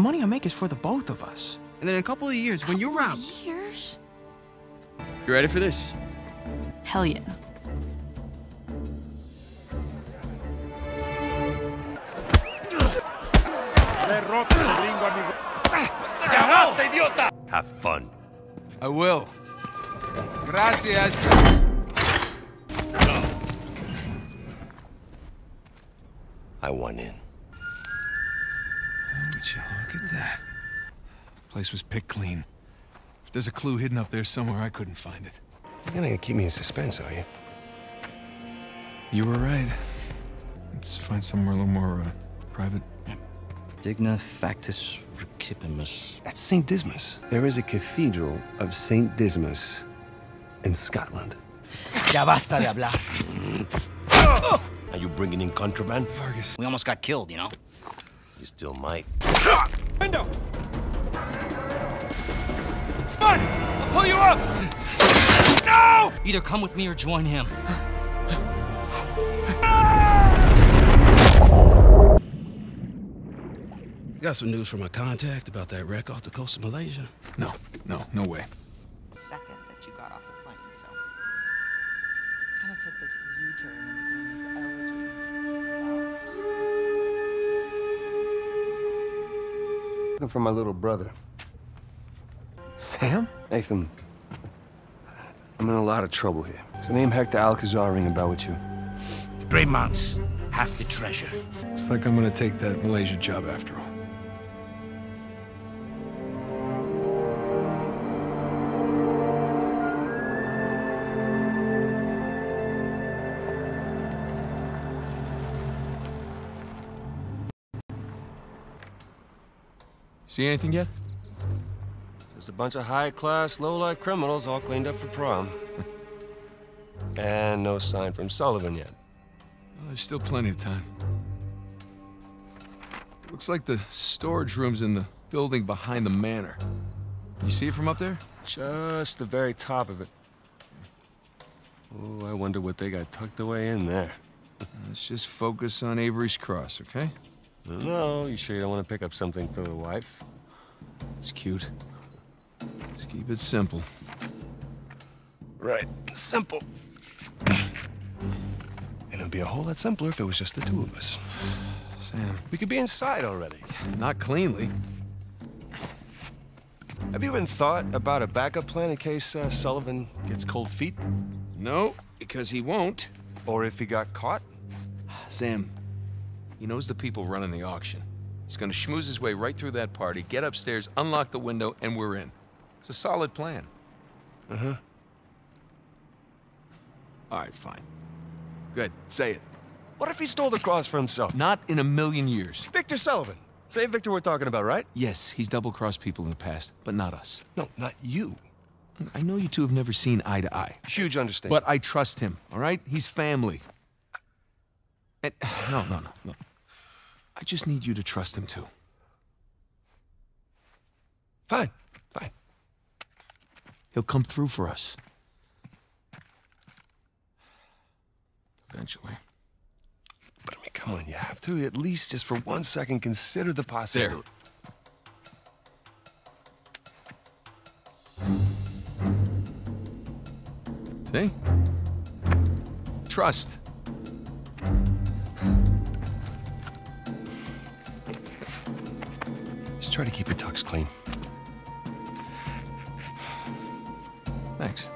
The money I make is for the both of us. And then in a couple of years, when you're out... Years? You ready for this? Hell yeah. Have fun. I will. Gracias. I won in. Would you look at that? Place was picked clean. If there's a clue hidden up there somewhere, I couldn't find it. You're not gonna keep me in suspense, are you? You were right. Let's find somewhere a little more private. Digna factus recipimus. That's Saint Dismas. There is a cathedral of Saint Dismas in Scotland. Ya basta de hablar. Are you bringing in contraband? Fergus. We almost got killed, you know? You still might. Window! Run! I'll pull you up! No! Either come with me or join him. Got some news from my contact about that wreck off the coast of Malaysia? No way. Second that you got off the plane, so... Kinda took this U-turn in the beginning. For my little brother. Sam? Nathan, I'm in a lot of trouble here. Is the name Hector Alcazar ring about with you? 3 months, half the treasure. It's like I'm gonna take that Malaysia job after all. See anything yet? Just a bunch of high-class, low-life criminals all cleaned up for prom. And no sign from Sullivan yet. Well, there's still plenty of time. It looks like the storage room's in the building behind the manor. You see it from up there? Just the very top of it. Oh, I wonder what they got tucked away in there. Let's just focus on Avery's cross, okay? No, you sure you don't want to pick up something for the wife? It's cute. Just keep it simple. Right, simple. And it'd be a whole lot simpler if it was just the two of us. Sam. We could be inside already. Not cleanly. Have you even thought about a backup plan in case Sullivan gets cold feet? No, because he won't. Or if he got caught? Sam. He knows the people running the auction. He's gonna schmooze his way right through that party, get upstairs, unlock the window, and we're in. It's a solid plan. Uh-huh. All right, fine. Good, say it. What if he stole the cross for himself? Not in a million years. Victor Sullivan. Same Victor we're talking about, right? Yes, he's double-crossed people in the past, but not us. No, not you. I know you two have never seen eye to eye. Huge understanding. But I trust him, all right? He's family. And, no. I just need you to trust him, too. Fine. He'll come through for us. Eventually. But I mean, come on, you have to at least just for 1 second consider the possibility. There. See? Trust. Just try to keep your tux clean. Thanks.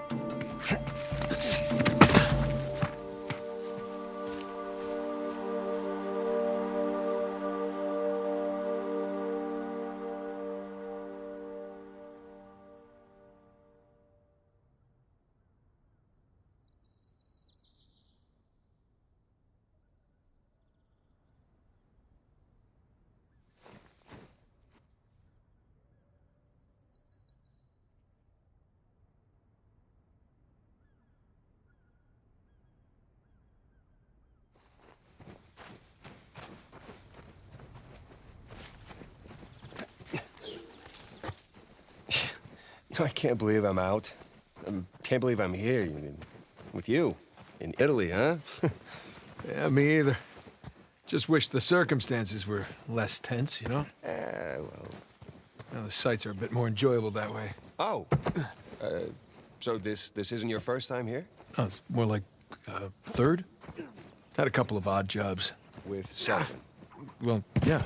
I can't believe I'm out. I can't believe I'm here with you. In Italy, huh? Yeah, me either. Just wish the circumstances were less tense, you know? Well... You know, the sights are a bit more enjoyable that way. Oh! So this isn't your first time here? No, it's more like, third? Had a couple of odd jobs. With Sullivan? Well, yeah.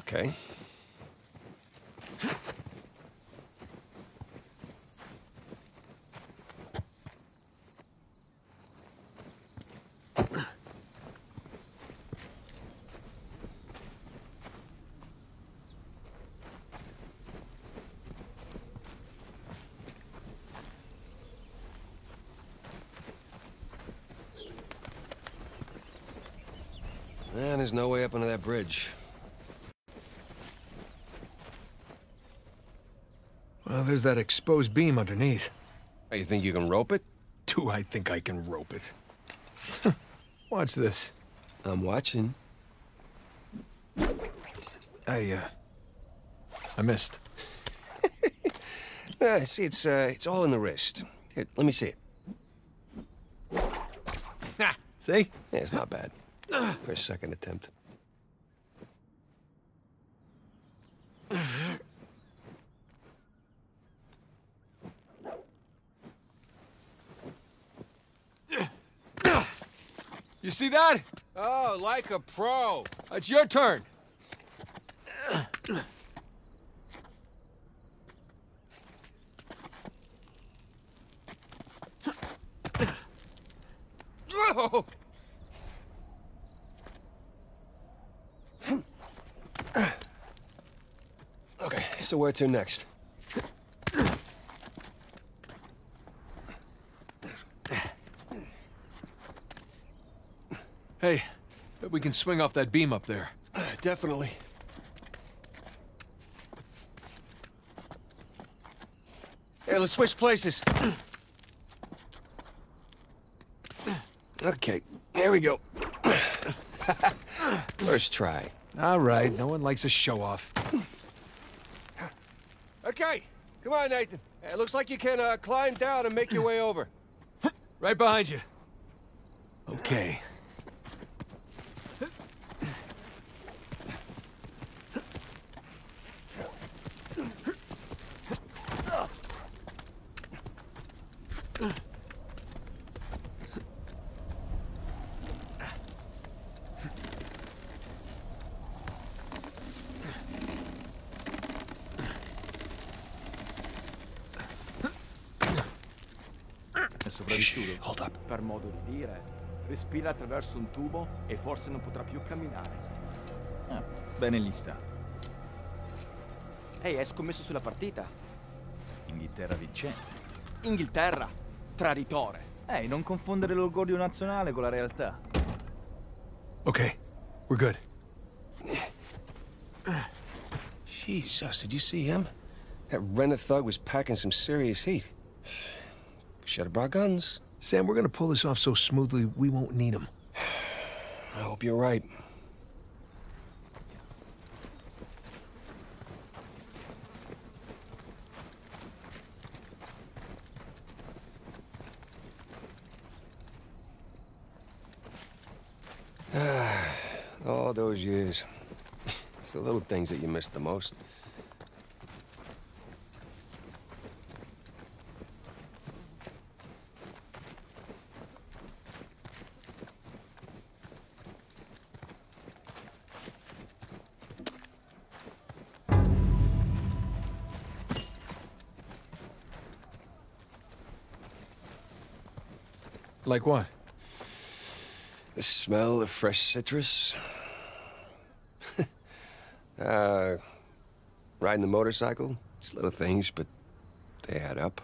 Okay. Man, there's no way up onto that bridge. Well, there's that exposed beam underneath. Oh, you think you can rope it? Do I think I can rope it? Watch this. I'm watching. I missed. See, it's all in the wrist. Here, let me see it. Ha! See? Yeah, it's not bad. For a second attempt. You see that? Oh, like a pro. It's your turn. Whoa! Okay, so where to next? Hey, bet we can swing off that beam up there. Definitely. Hey, let's switch places. Okay, there we go. First try. All right, no one likes a show-off. Okay, come on, Nathan. It looks like you can climb down and make your way over. Right behind you. Okay. Hold up. Per modo di dire, respira attraverso un tubo e forse non potrà più camminare. Ah, bene lì sta. Ehi, hai scommesso sulla partita? Inghilterra vincente. Inghilterra, traditore. Ehi, non confondere l'orgoglio nazionale con la realtà. Ok, we're good. Jesus, did you see him? That Renner thug was packing some serious heat. Should have brought guns. Sam, we're gonna pull this off so smoothly, we won't need them. I hope you're right. All those years. It's the little things that you miss the most. Like what? The smell of fresh citrus. Riding the motorcycle. It's little things, but they add up.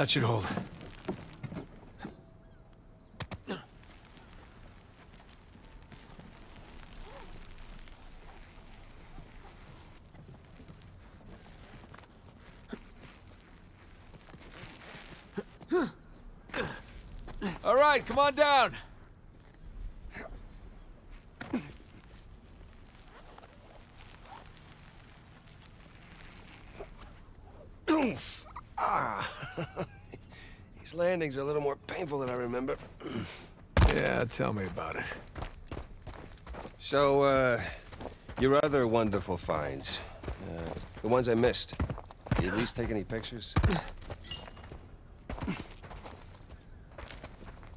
That should hold. right, come on down. Oof! Ah! These landings are a little more painful than I remember. Yeah, tell me about it. So, your other wonderful finds. The ones I missed. Did you at least take any pictures?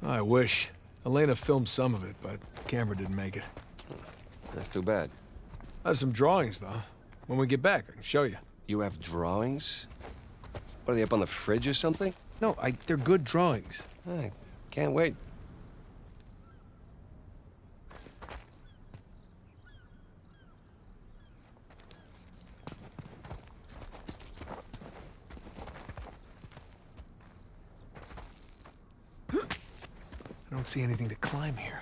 I wish. Elena filmed some of it, but the camera didn't make it. That's too bad. I have some drawings, though. When we get back, I can show you. You have drawings? What, are they up on the fridge or something? No, they're good drawings. I can't wait. I don't see anything to climb here.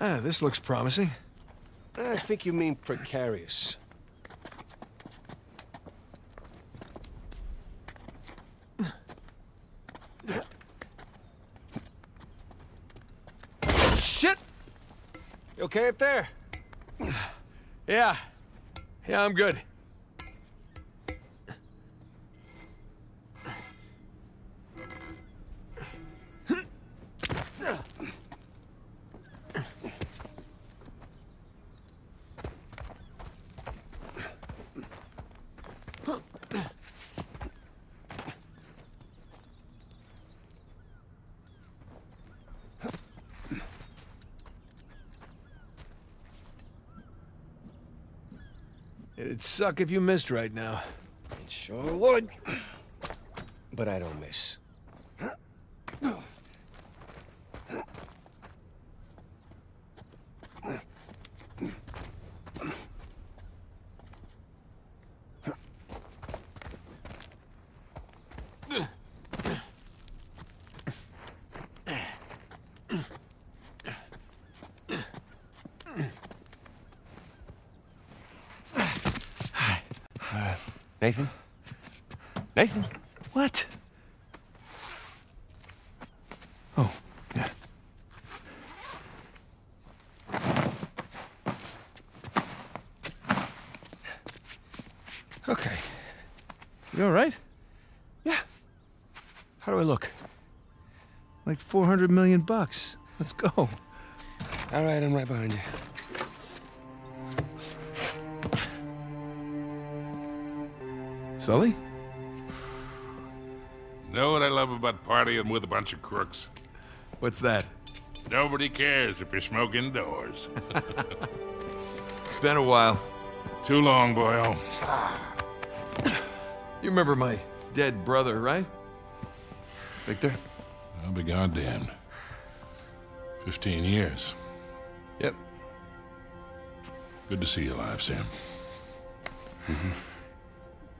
Ah, this looks promising. I think you mean precarious. Shit! You okay up there? Yeah. Yeah, I'm good. It'd suck if you missed right now. It sure would. But I don't miss. Nathan? Nathan? What? Oh, yeah. Okay. You all right? Yeah. How do I look? Like 400 million bucks. Let's go. All right, I'm right behind you. Sully? Know what I love about partying with a bunch of crooks? What's that? Nobody cares if you smoke indoors. It's been a while. Too long, boyo. You remember my dead brother, right? Victor? I'll be goddamn. 15 years. Yep. Good to see you alive, Sam. Mm-hmm.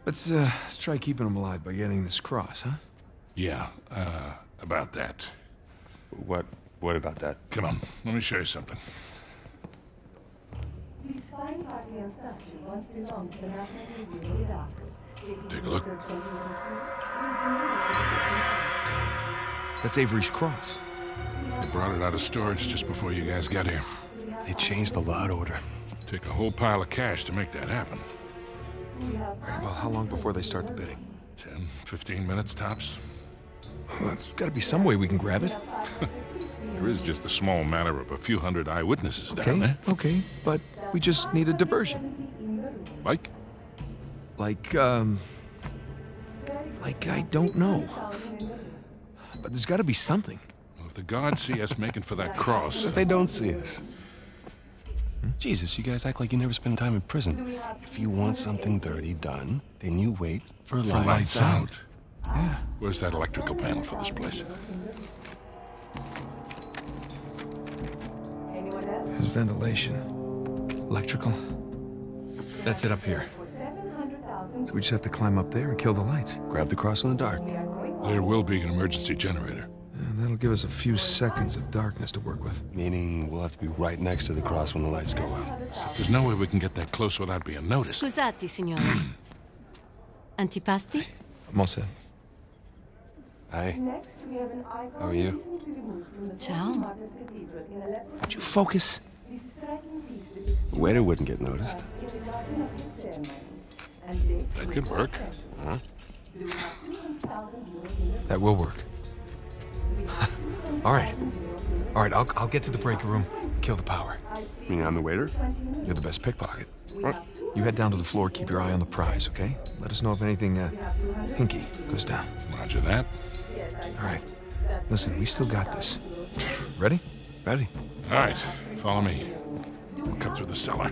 Let's try keeping him alive by getting this cross, huh? Yeah, about that. What about that? Come on, let me show you something. These fine party and statue once belonged to the National Museum of Art. Take a look. That's Avery's cross. They brought it out of storage just before you guys got here. They changed the lot order. Take a whole pile of cash to make that happen. All right, well, how long before they start the bidding? 10, 15 minutes, tops. Well, there's gotta be some way we can grab it. There is just a small matter of a few hundred eyewitnesses down there. Okay, but we just need a diversion. Like? Like I don't know. But there's gotta be something. Well, if the guards see us making for that cross... But they don't see us. Jesus, you guys act like you never spend time in prison. If you want something dirty done, then you wait for lights out. Yeah. Where's that electrical panel for this place? There's ventilation. Electrical. That's it up here. So we just have to climb up there and kill the lights. Grab the cross in the dark. There will be an emergency generator. And that'll give us a few seconds of darkness to work with. Meaning we'll have to be right next to the cross when the lights go out. So there's no way we can get that close without being noticed. Scusate, signora. Antipasti? I'm all set. Hi. How are you? Ciao. Would you focus? The waiter wouldn't get noticed. That could work. Huh? That will work. All right, I'll get to the break room, kill the power. You mean I'm the waiter? You're the best pickpocket. What? You head down to the floor, keep your eye on the prize, okay? Let us know if anything, hinky goes down. Roger that. All right, listen, we still got this. Ready? Ready. All right, follow me. We'll cut through the cellar.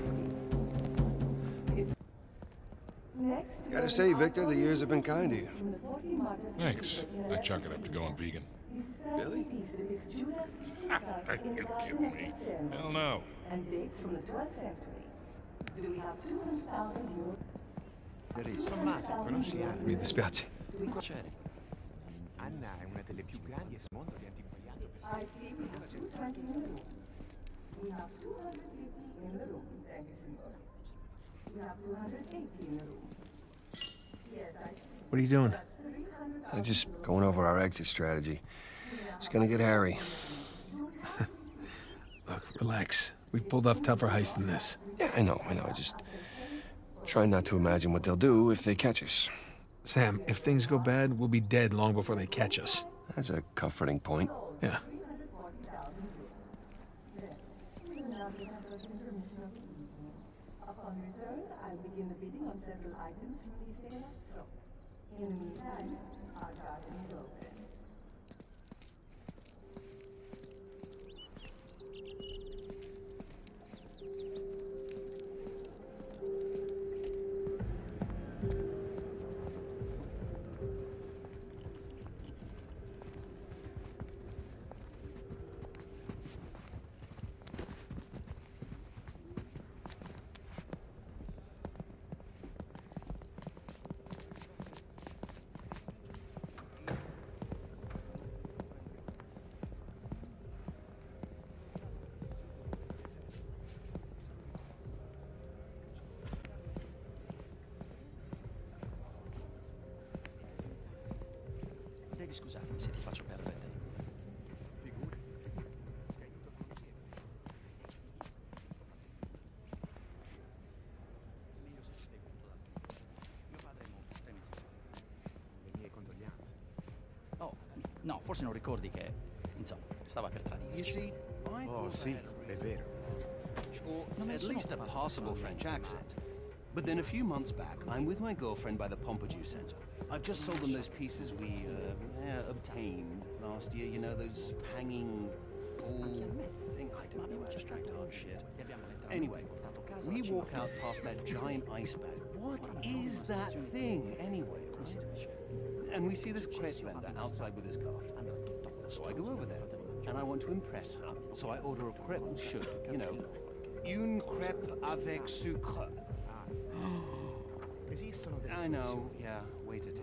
Gotta say, Victor, the years have been kind to you. Thanks. I chuck it up to going vegan. Really? Are you kidding me? Hell no. And dates from the 12th century. Do we have 200,000 euros? There is Tommaso, conosciamo. Mi dispiace. Anna è una delle più grandi al mondo di antiquariato per secoli. We have 250 in the room, thank you, signora. We have 280 in the room. What are you doing? I'm just going over our exit strategy. It's gonna get hairy. Look, relax. We've pulled off tougher heists than this. Yeah, I know. I just try not to imagine what they'll do if they catch us. Sam, if things go bad, we'll be dead long before they catch us. That's a comforting point. Yeah. Upon return, I'll begin the bidding on several items from these data. In the meantime, our garden is scusatemi se ti faccio perdere tempo. Le mie condoglianze. Oh, no, forse non ricordi che, insomma, stava per tradirci. Oh, sì, è vero. Or at least a possible French accent. But then a few months back, I'm with my girlfriend by the Pompidou Center. I've just sold them those pieces we obtained last year, you know, those hanging ball thing. I don't know, abstract art shit. Anyway, we walk out past that giant iceberg. What is that thing anyway, right? And we see this crepe vendor outside with his cart. So I go over there, and I want to impress her. So I order a crepe with sugar, you know, une crepe avec sucre. I know, yeah, wait a tick.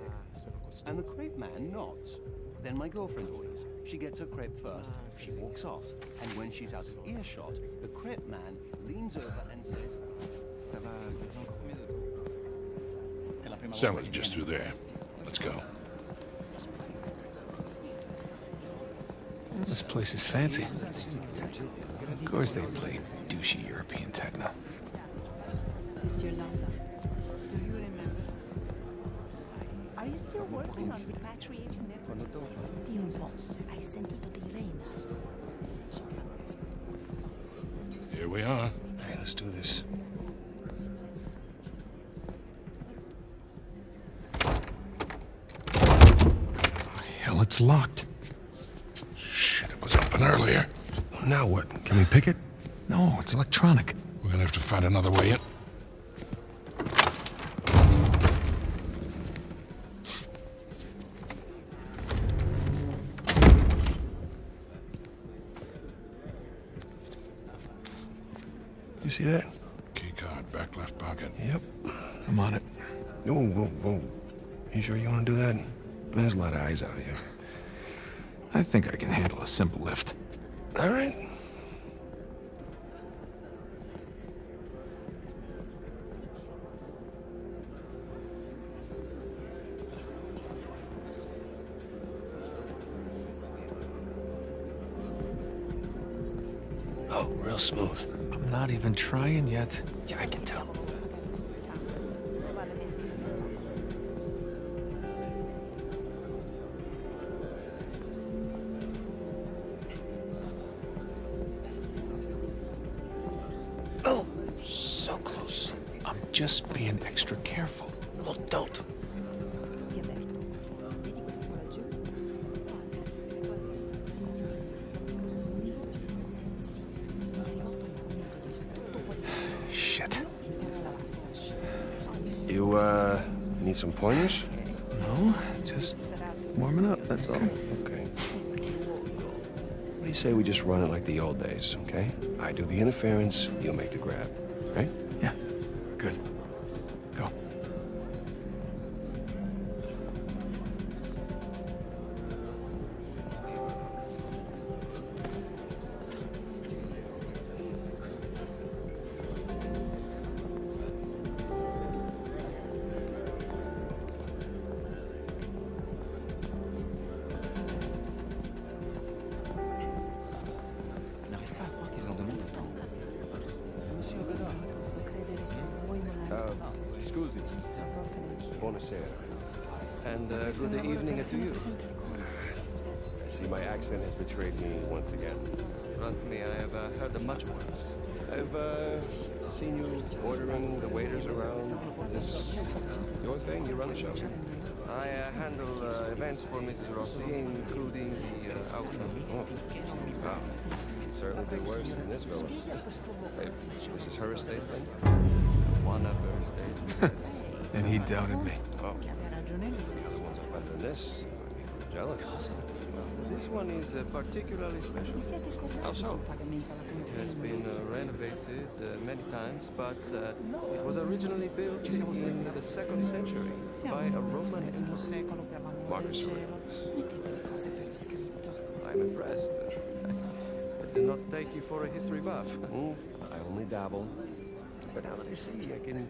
And the crepe man nods. Then my girlfriend orders. She gets her crepe first, she walks off. And when she's out of earshot, the crepe man leans over and says... Salad just through there. Let's go. This place is fancy. Of course they play douchey European techno. Monsieur Lanza. Are you still working on repatriating them from the door? Steam box. I sent it to the range. Here we are. Hey, let's do this. Hell, it's locked. Shit, it was open earlier. Now what? Can we pick it? No, it's electronic. We're gonna have to find another way in. You see that? Key card, back left pocket. Yep, I'm on it. Whoa. You sure you want to do that? There's a lot of eyes out here. I think I can handle a simple lift. All right. Oh, real smooth. I'm not even trying yet. Yeah, I can tell. Just being extra careful. Well, don't. Shit. You, need some pointers? No, just warming up, that's all. Okay. What do you say we just run it like the old days, okay? I do the interference, you'll make the grab, right? Yeah. Good. Go. Seen you ordering the waiters around. Is this your thing? You run the show? I handle events for Mrs. Rossi, including the auction. Oh. Wow. Certainly the worst in this village. Hey, this is her estate, then? One of her estates. And he doubted me. Oh. The other ones are better than this. I'm jealous. This one is particularly special. How so? It has been renovated many times, but it was originally built in the 2nd century by a Roman emperor. Marcus. I'm impressed. I did not take you for a history buff. I only dabble. But now that I see, I can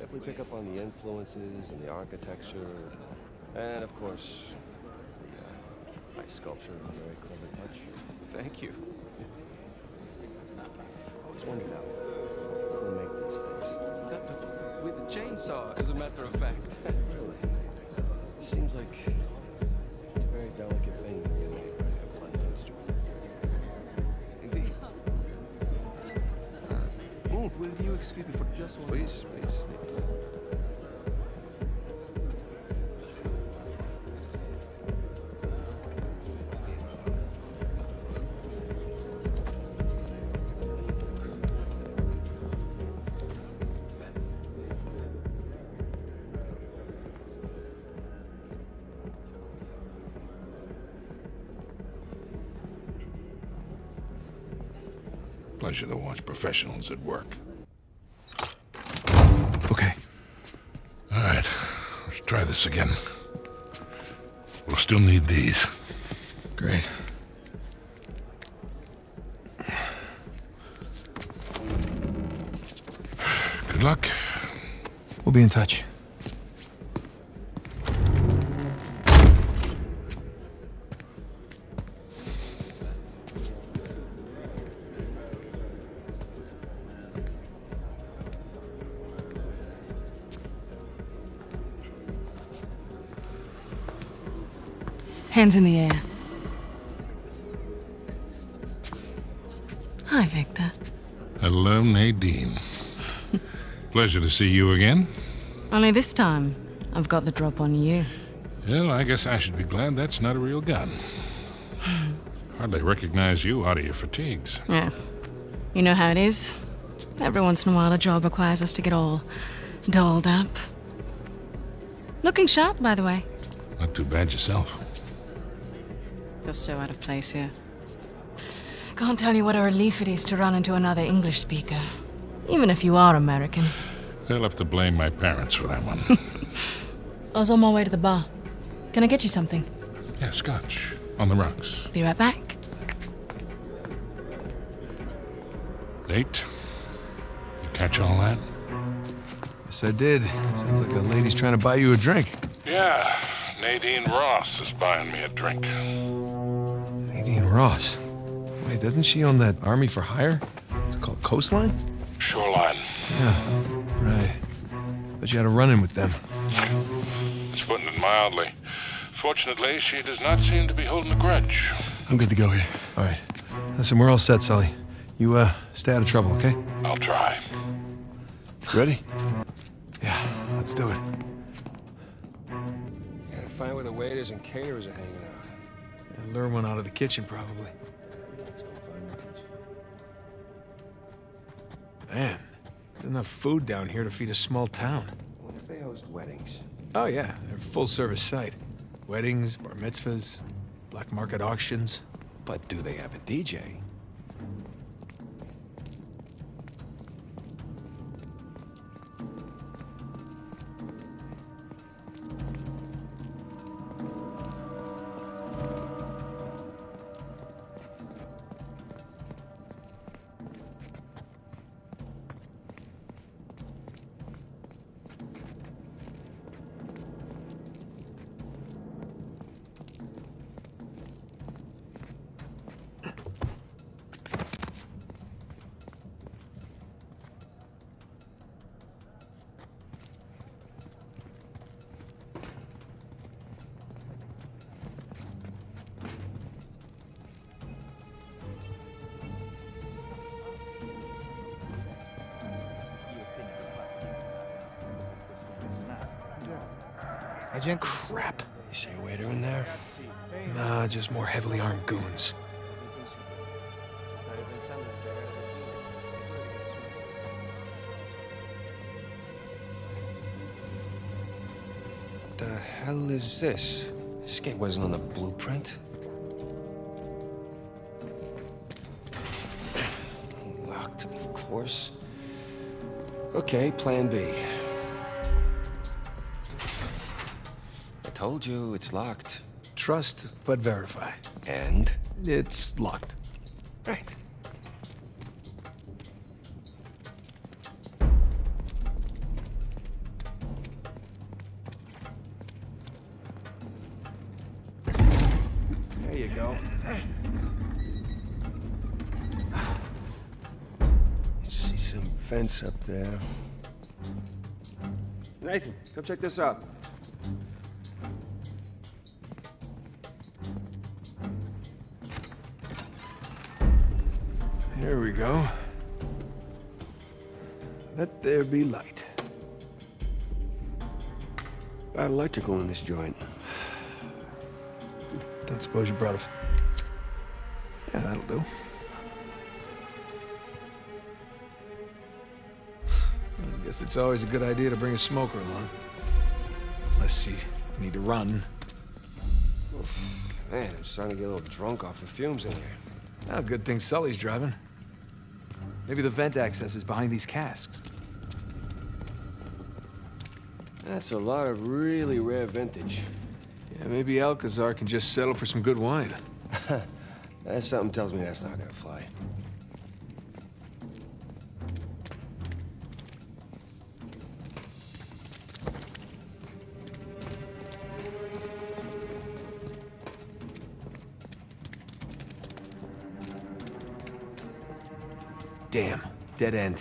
definitely pick up on the influences and the architecture. And of course, my sculpture is a very clever touch. Thank you. I always wondered how people make these things. With a chainsaw, as a matter of fact. Really? It seems like it's a very delicate thing to be made by a blunt instrument. Indeed. Will you excuse me for just one moment? Please. Pleasure to watch professionals at work. Okay. All right, let's try this again. We'll still need these. Great. Good luck. We'll be in touch. Hands in the air. Hi, Victor. Hello, Nadine. Pleasure to see you again. Only this time, I've got the drop on you. Well, I guess I should be glad that's not a real gun. Hardly recognize you out of your fatigues. Yeah. You know how it is. Every once in a while, a job requires us to get all dolled up. Looking sharp, by the way. Not too bad yourself. Feel so out of place here. Can't tell you what a relief it is to run into another English speaker. Even if you are American. They'll have to blame my parents for that one. I was on my way to the bar. Can I get you something? Yeah, scotch. On the rocks. Be right back. Date? You catch all that? Yes, I did. Sounds like that lady's trying to buy you a drink. Yeah, Nadine Ross is buying me a drink. Nadine Ross? Wait, doesn't she own that Army for Hire? It's called Coastline? Shoreline. Yeah, right. But you had a run-in with them. It's putting it mildly. Fortunately, she does not seem to be holding a grudge. I'm good to go here. All right. Listen, we're all set, Sully. You, stay out of trouble, okay? I'll try. Ready? Yeah, let's do it. Gotta find where the waiters and caterers are hanging out. And lure one out of the kitchen, probably. Man, there's enough food down here to feed a small town. What if they host weddings? Oh, yeah. They're a full-service site. Weddings, bar mitzvahs, black market auctions. But do they have a DJ? Crap. You see a waiter in there? Nah, just more heavily armed goons. The hell is this? This gate wasn't on the blueprint. Locked, of course. Okay, plan B. Told you, it's locked. Trust, but verify. And? It's locked. Right. There you go. See some fence up there. Nathan, come check this out. There we go. Let there be light. Bad electrical in this joint. Don't suppose you brought a... Yeah, that'll do. I guess it's always a good idea to bring a smoker along. Unless you need to run. Oof. Man, I'm starting to get a little drunk off the fumes in here. Oh, good thing Sully's driving. Maybe the vent access is behind these casks. That's a lot of really rare vintage. Yeah, maybe Alcazar can just settle for some good wine. Something tells me that's not gonna fly. Damn, dead end.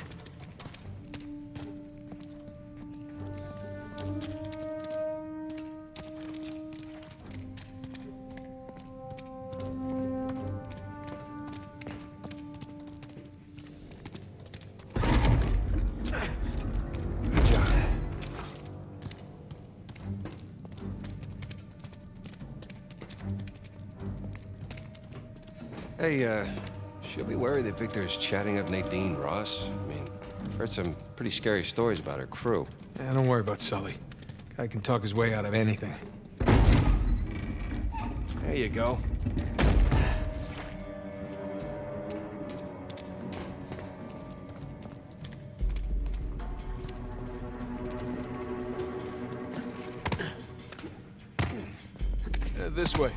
Hey, she'll be worried that Victor is chatting up Nadine Ross. I mean, Heard some pretty scary stories about her crew. Yeah, don't worry about Sully. Guy can talk his way out of anything. There you go. This way.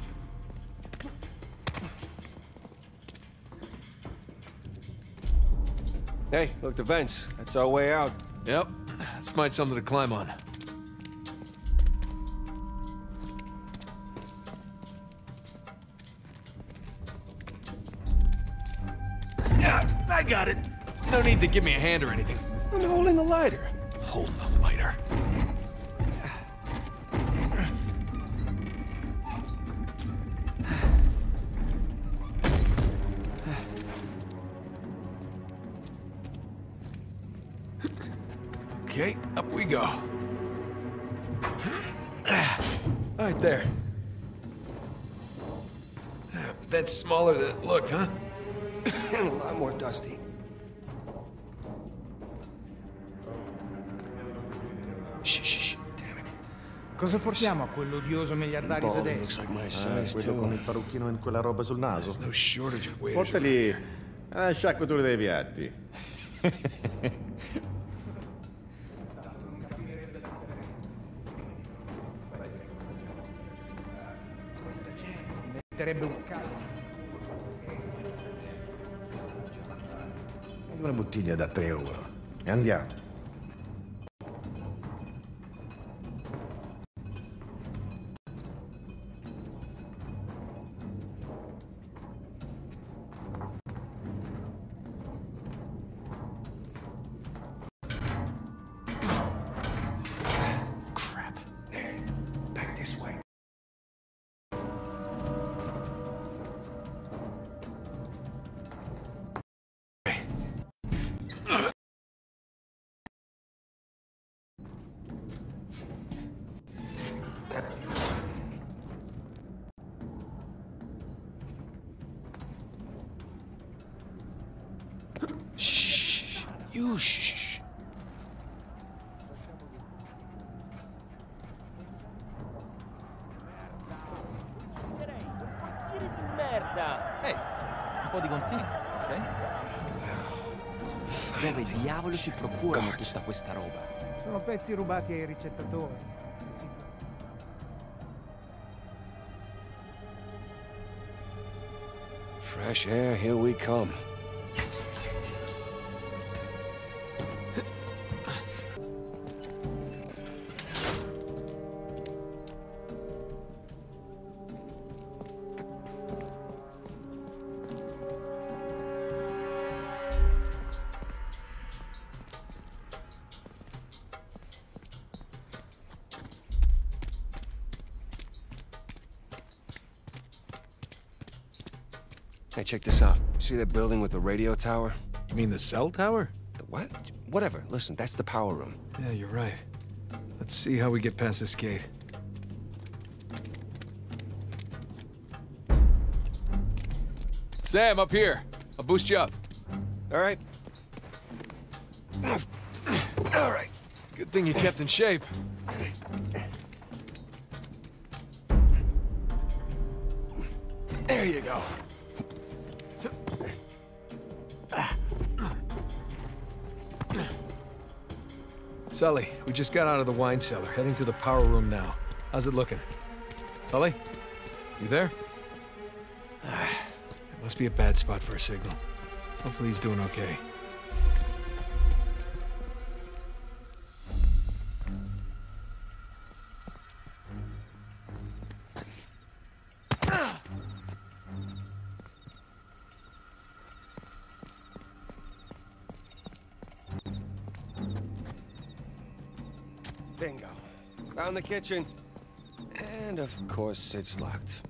Hey, look, the vents. That's our way out. Yep. Let's find something to climb on. Yeah, I got it. No need to give me a hand or anything. I'm holding the lighter. Holding the lighter. Okay, up we go. Right there. That's smaller than it looked, huh? And a lot more dusty. Shh, shh, shh. Damn it. Cosa portiamo a quell'odioso miliardario tedesco? Looks like my size, too. Con il parrucchino in quella roba sul naso. There's no shortage of waiters. Portali a sciacquatura dei piatti. Una bottiglia da €3 e andiamo. Crap. Hey, back this way. Hey, un po' di continuo, ok? Dove il diavolo ci procurano tutta questa roba? Sono pezzi rubati ai ricettatori. Fresh air, here we come. Hey, check this out. See that building with the radio tower? You mean the cell tower? The what? Whatever. Listen, that's the power room. Yeah, you're right. Let's see how we get past this gate. Sam, up here. I'll boost you up. All right. All right. Good thing you kept in shape. There you go. Sully, we just got out of the wine cellar, heading to the power room now. How's it looking? Sully? You there? Ah, it must be a bad spot for a signal. Hopefully he's doing okay. Bingo. Found the kitchen. And of course, it's locked.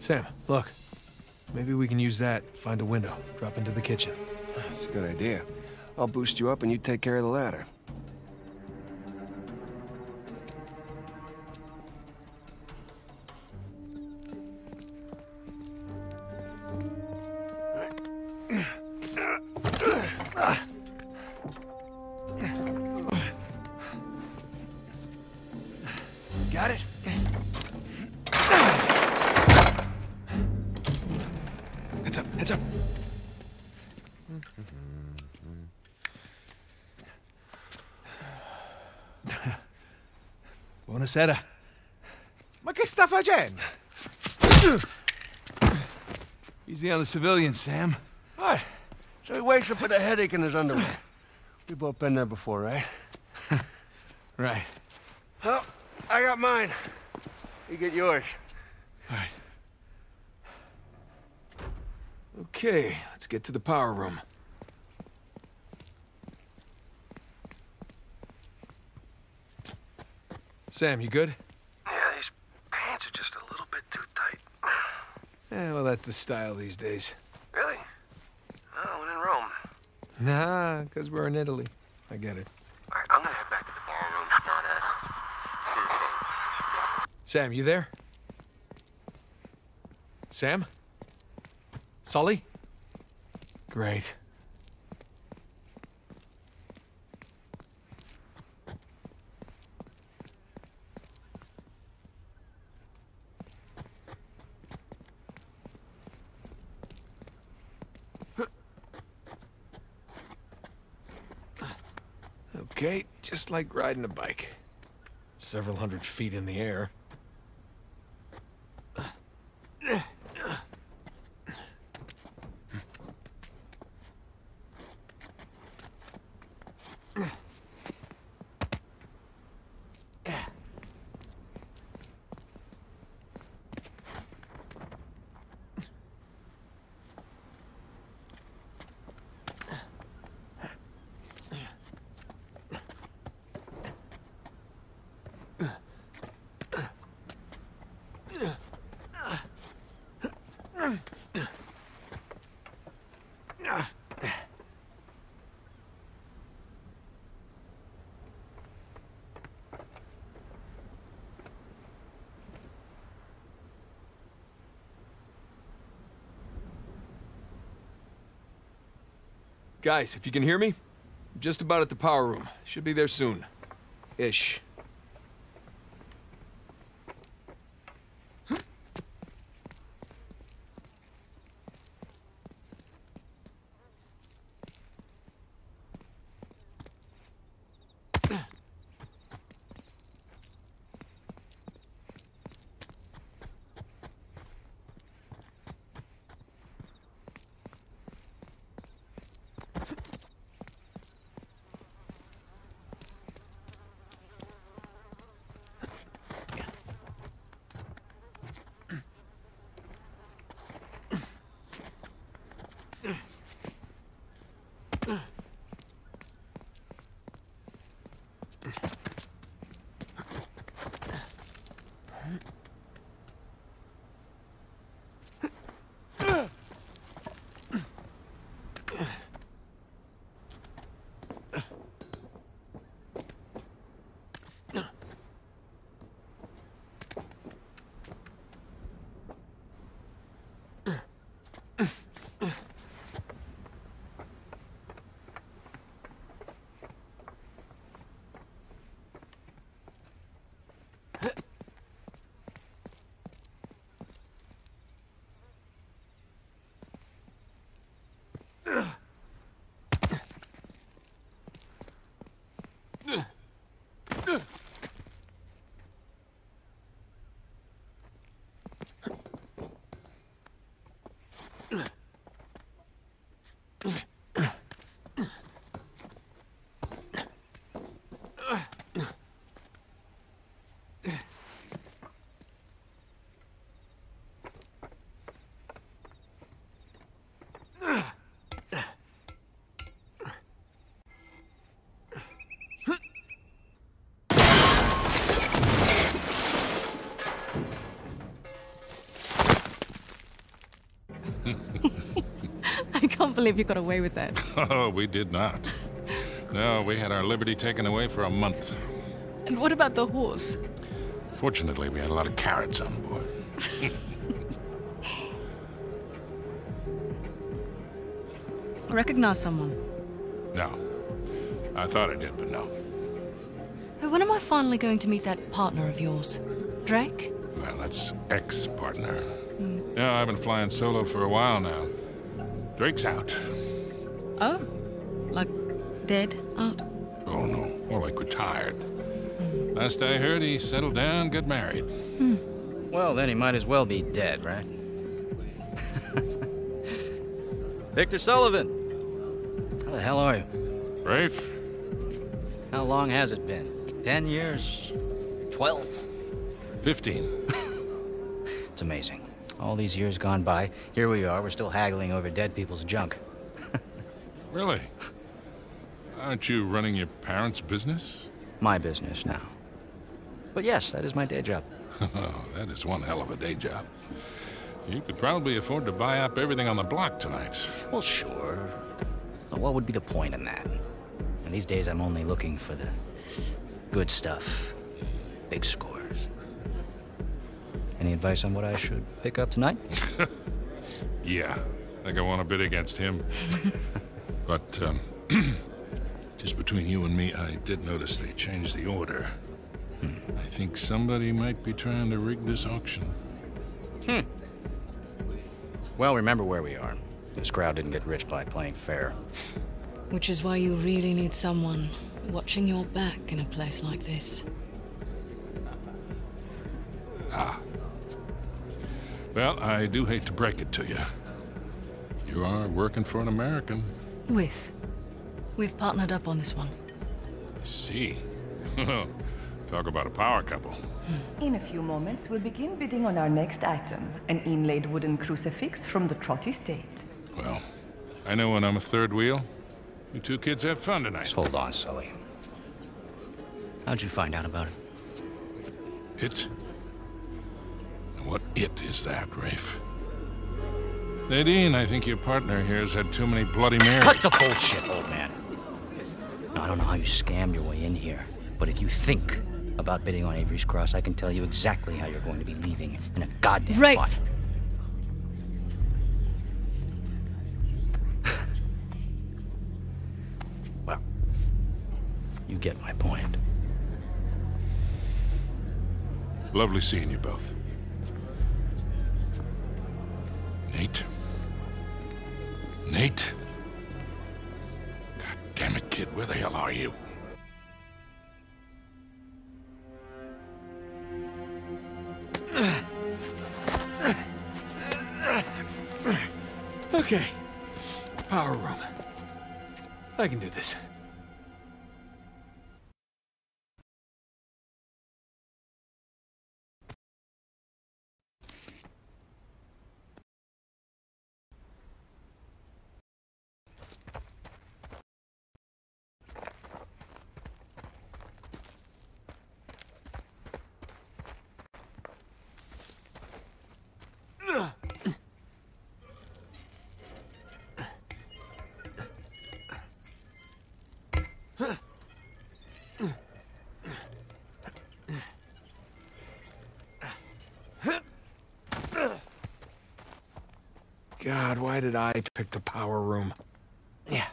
Sam, look. Maybe we can use that, find a window, drop into the kitchen. That's a good idea. I'll boost you up and you take care of the ladder. All right. Heads up. Buonasera. Ma che sta facendo? Easy on the civilians, Sam. All right. So he wakes up with a headache in his underwear. We've both been there before, right? Right. Well, I got mine. You get yours. All right. Okay, let's get to the power room. Sam, you good? Yeah, these pants are just a little bit too tight. Yeah, well, that's the style these days. Really? Oh, when in Rome. Nah, because we're in Italy. I get it. All right, I'm gonna head back to the power room. Sam, you there? Sam? Sully? Great. Okay, just like riding a bike. Several hundred feet in the air. Guys, if you can hear me, I'm just about at the power room. Should be there soon. Ish. I can't believe you got away with that. Oh, we did not. No, we had our liberty taken away for a month. And what about the horse? Fortunately, we had a lot of carrots on board. Recognize someone? No. I thought I did, but no. Hey, when am I finally going to meet that partner of yours? Drake? Well, that's ex-partner. Mm. Yeah, I've been flying solo for a while now. Drake's out. Oh, like dead out? Oh no, more like retired. Mm. Last I heard, he settled down, got married. Mm. Well, then he might as well be dead, right? Victor Sullivan! How the hell are you? Rafe? How long has it been? 10 years? 12? 15. It's amazing. All these years gone by, here we are, we're still haggling over dead people's junk. Really? Aren't you running your parents' business? My business now. But yes, that is my day job. Oh, that is one hell of a day job. You could probably afford to buy up everything on the block tonight. Well, sure. But what would be the point in that? And these days I'm only looking for the good stuff. Big scores. Any advice on what I should pick up tonight? Yeah. I think I want to bid against him. But, just between you and me, I did notice they changed the order. Hmm. I think somebody might be trying to rig this auction. Hmm. Well, remember where we are. This crowd didn't get rich by playing fair. Which is why you really need someone watching your back in a place like this. Ah. Well, I do hate to break it to you. You are working for an American. We've partnered up on this one. I see. Talk about a power couple. In a few moments, we'll begin bidding on our next item, an inlaid wooden crucifix from the Trotti estate. Well, I know when I'm a third wheel. You two kids have fun tonight. Just hold on, Sully. How'd you find out about it? It? What it is that, Rafe? Nadine, I think your partner here's had too many Bloody Marys. Cut the bullshit, old man. Now, I don't know how you scammed your way in here, but if you think about bidding on Avery's cross, I can tell you exactly how you're going to be leaving in a goddamn Rafe. Body. Well, you get my point. Lovely seeing you both. Nate? God damn it, kid, where the hell are you? Okay. Power room. I can do this. God, why did I pick the power room? Yeah.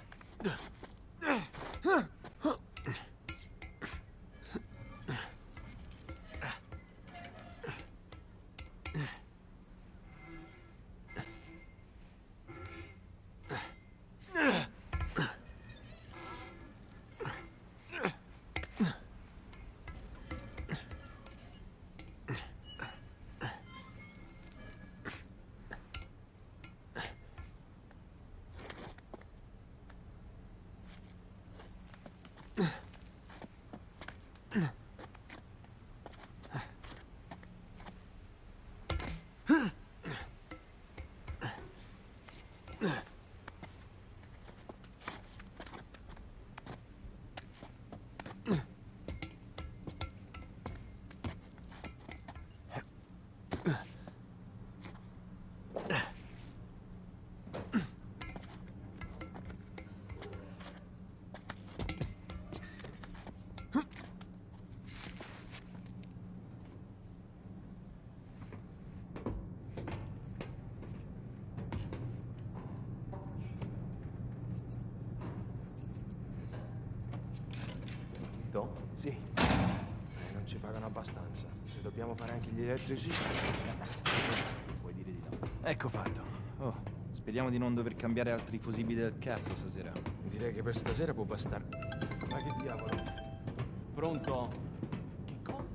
Sì, non ci pagano abbastanza. Se dobbiamo fare anche gli elettricisti, puoi dire di no. Ecco fatto. Oh, Speriamo di non dover cambiare altri fusibili del cazzo stasera. Direi che per stasera può bastare. Ma che diavolo? Pronto? Che cosa?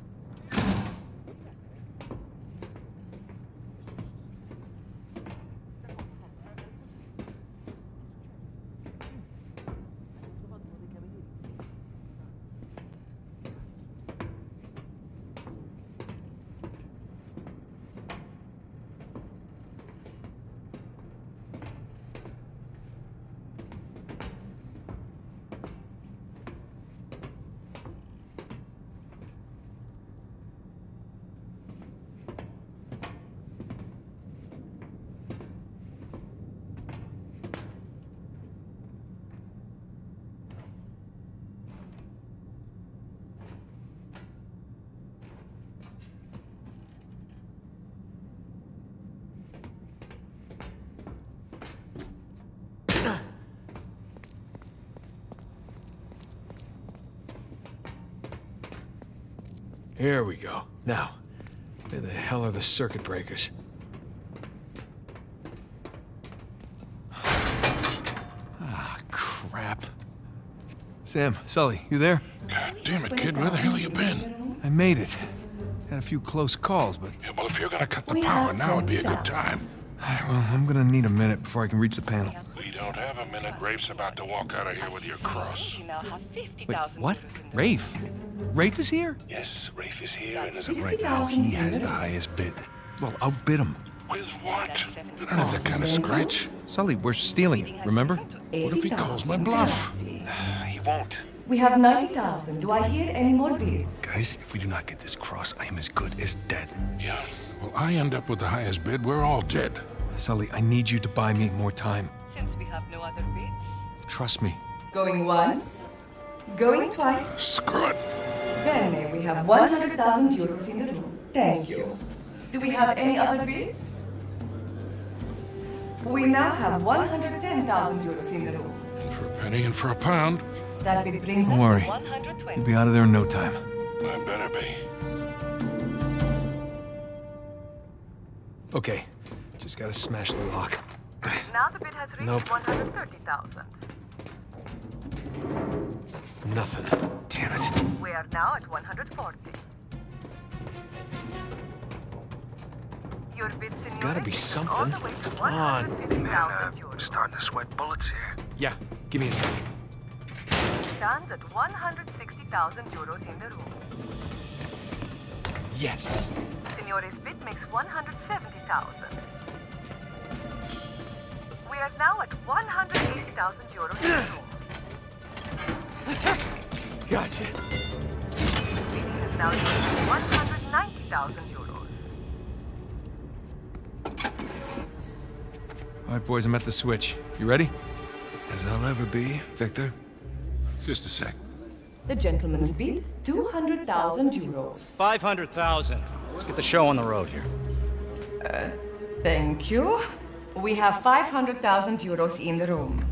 Here we go. Now, where the hell are the circuit breakers? Ah, crap. Sam, Sully, you there? God damn it, kid. Where the hell have you been? I made it. Had a few close calls, but... Yeah, well, if you're gonna cut the power, now would be a good time. Well, I'm gonna need a minute before I can reach the panel. We don't have a minute. Rafe's about to walk out of here with your cross. Wait, what? Rafe? Rafe is here? Yes, Rafe is here, and as of right now, he has the highest bid. Well, I'll bid him. With what? I don't have that kind of scratch. Sully, we're stealing it, remember? What if he calls my bluff? He won't. We have 90,000. Do I hear any more bids? Guys, if we do not get this cross, I am as good as dead. Yeah. Well, I end up with the highest bid. We're all dead. Sully, I need you to buy me more time. Since we have no other bids. Trust me. Going once, going twice. Screw it. Bene, we have 100,000 euros in the room. Thank you. Do we have any other bids? We now have 110,000 euros in the room. And for a penny and for a pound. That bid brings us to 120. You'll be out of there in no time. I better be. Okay, just gotta smash the lock. Now the bid has reached 130,000. Nothing. Damn it. We are now at 140. Your bid, senor, gotta be something. Come on. Man, starting to sweat bullets here. Yeah, give me a second. Stands at 160,000 euros in the room. Yes. Signore's bid makes 170,000. We are now at 180,000 euros in the room. Gotcha. Bidding is now 190,000 euros. All right, boys, I'm at the switch. You ready? As I'll ever be, Victor. Just a sec. The gentleman's bid, 200,000 euros. 500,000. Let's get the show on the road here. Thank you. We have 500,000 euros in the room.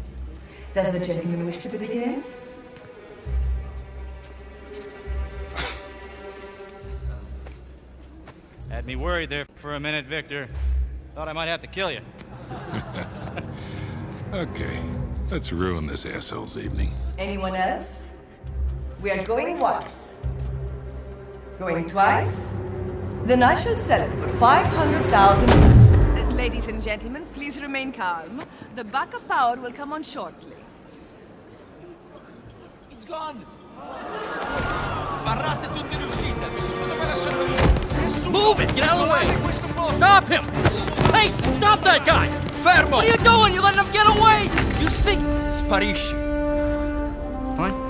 Does the gentleman wish to bid again? Had me worried there for a minute, Victor. Thought I might have to kill you. Okay, let's ruin this asshole's evening. Anyone else? We are going once. Going twice? Then I shall sell it for 500,000. Ladies and gentlemen, please remain calm. The backup power will come on shortly. It's gone! Move it! Get out of the way! Stop him! Hey! Stop that guy! Fermo! What are you doing? You're letting him get away! You speak... Sparisci. Fine.